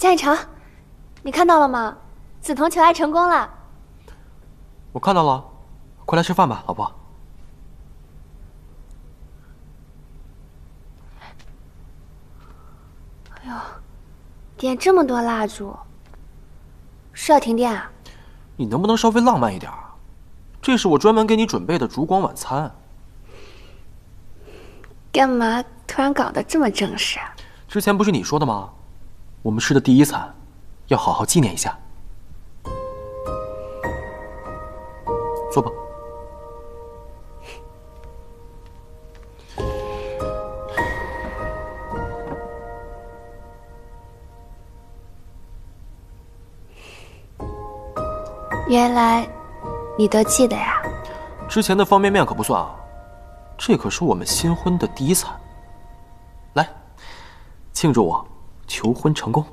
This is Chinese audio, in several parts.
江以诚，你看到了吗？梓潼求爱成功了。我看到了，快来吃饭吧，老婆。哎呦，点这么多蜡烛，是要停电啊？你能不能稍微浪漫一点？这是我专门给你准备的烛光晚餐。 干嘛突然搞得这么正式啊？之前不是你说的吗？我们吃的第一餐，要好好纪念一下。坐吧。原来你都记得呀？之前的方便面可不算啊。 这可是我们新婚的第一餐，来，庆祝我求婚成功。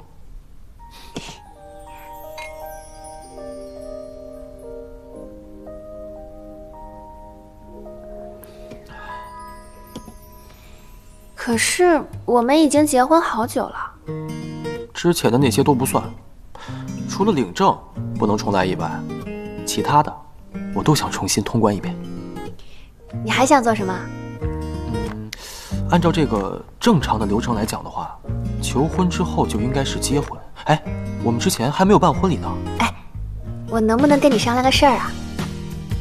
可是我们已经结婚好久了，之前的那些都不算，除了领证不能重来以外，其他的我都想重新通关一遍。 你还想做什么？按照这个正常的流程来讲的话，求婚之后就应该是结婚。哎，我们之前还没有办婚礼呢。哎，我能不能跟你商量个事儿啊？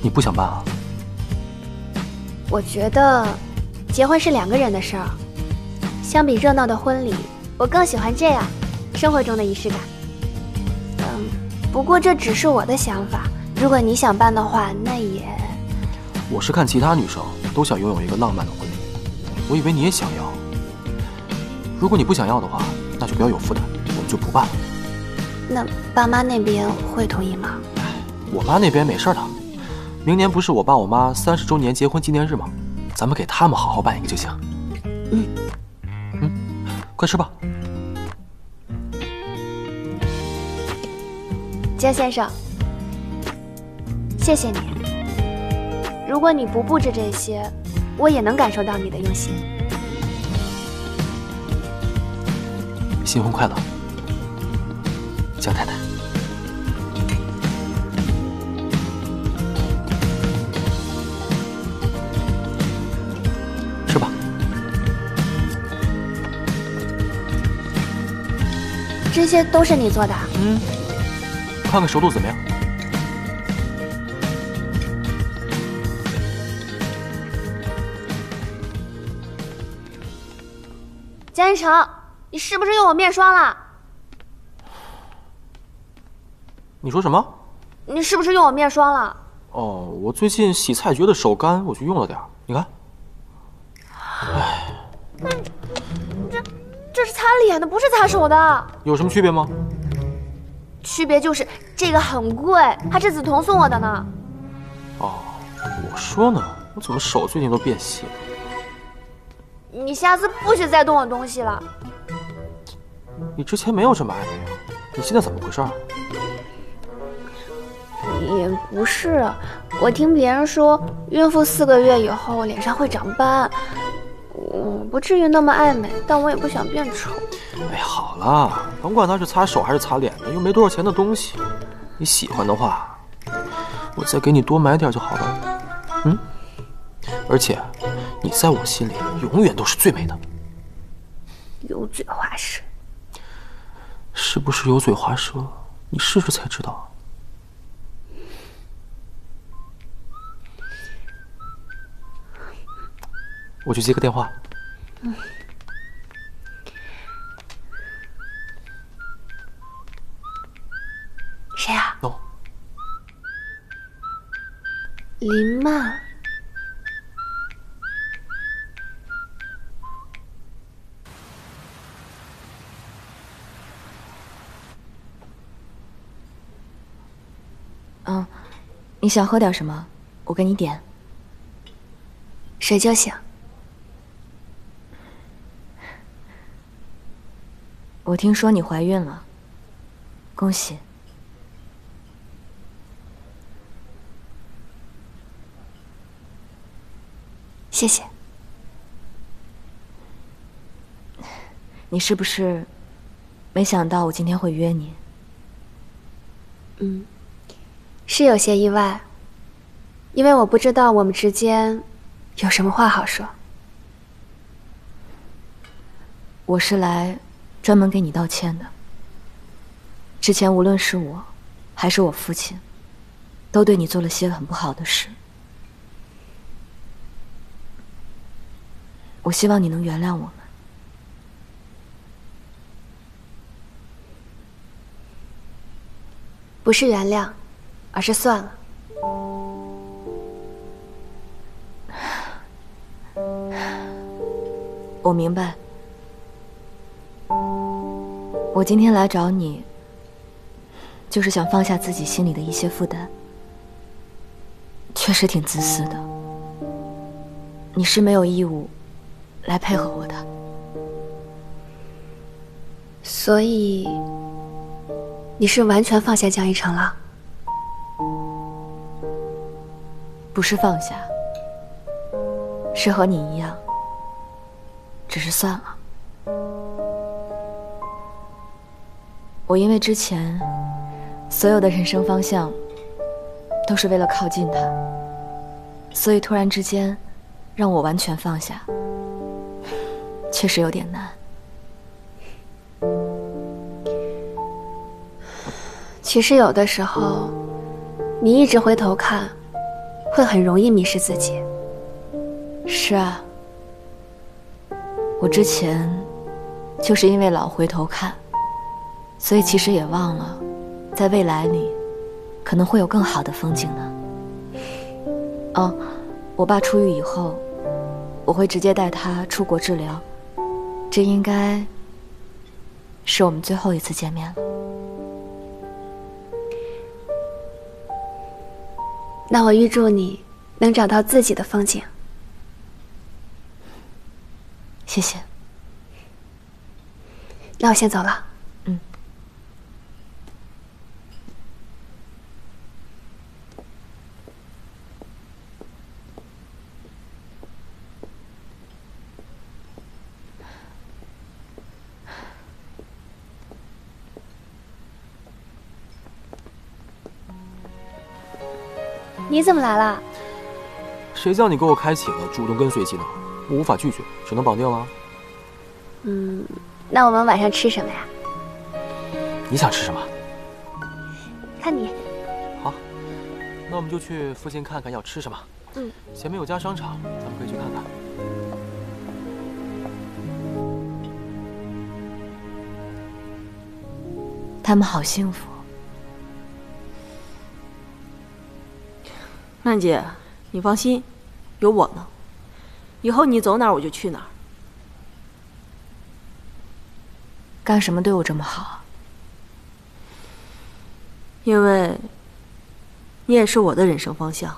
你不想办啊？我觉得，结婚是两个人的事儿，相比热闹的婚礼，我更喜欢这样，生活中的仪式感。不过这只是我的想法，如果你想办的话，那也。 我是看其他女生都想拥有一个浪漫的婚礼，我以为你也想要。如果你不想要的话，那就不要有负担，我们就不办了。那爸妈那边会同意吗？我妈那边没事的。明年不是我爸我妈30周年结婚纪念日吗？咱们给他们好好办一个就行。嗯，快吃吧。江先生，谢谢你。 如果你不布置这些，我也能感受到你的用心。新婚快乐，江太太。吃吧。这些都是你做的？嗯。看看熟度怎么样？ 江一诚，你是不是用我面霜了？你说什么？你是不是用我面霜了？哦，我最近洗菜觉得手干，我就用了点儿。你看，哎，这是擦脸的，不是擦手的。有什么区别吗？区别就是这个很贵，还是梓潼送我的呢。哦，我说呢，我怎么手最近都变细了？ 你下次不许再动我东西了。你之前没有这么爱我呀？你现在怎么回事啊？也不是，我听别人说，孕妇4个月以后脸上会长斑。我不至于那么爱美，但我也不想变丑。哎，好了，甭管它是擦手还是擦脸的，又没多少钱的东西。你喜欢的话，我再给你多买点就好了。嗯，而且。 你在我心里永远都是最美的。油嘴滑舌，是不是油嘴滑舌？你试试才知道。我去接个电话。嗯。谁啊？哦。林曼。 嗯，你想喝点什么？我给你点。水就行。我听说你怀孕了，恭喜。谢谢。你是不是没想到我今天会约你。嗯，是有些意外，因为我不知道我们之间有什么话好说。我是来专门给你道歉的。之前无论是我，还是我父亲，都对你做了些很不好的事。 我希望你能原谅我们。不是原谅，而是算了。我明白。我今天来找你，就是想放下自己心里的一些负担。确实挺自私的，你是没有义务 来配合我的，所以你是完全放下江一成了？不是放下，是和你一样，只是算了。我因为之前所有的人生方向都是为了靠近他，所以突然之间让我完全放下， 确实有点难。其实有的时候，你一直回头看，会很容易迷失自己。是啊，我之前就是因为老回头看，所以其实也忘了，在未来里可能会有更好的风景呢。哦，我爸出狱以后，我会直接带他出国治疗。 这应该是我们最后一次见面了。那我预祝你能找到自己的风景。谢谢。那我先走了。嗯。你怎么来了？谁叫你给我开启了主动跟随技能，我无法拒绝，只能绑定了。嗯，那我们晚上吃什么呀？你想吃什么？看你。好，那我们就去附近看看要吃什么。嗯，前面有家商场，咱们可以去看看。他们好幸福。 曼姐，你放心，有我呢。以后你走哪儿，我就去哪儿。干什么对我这么好？因为你也是我的人生方向。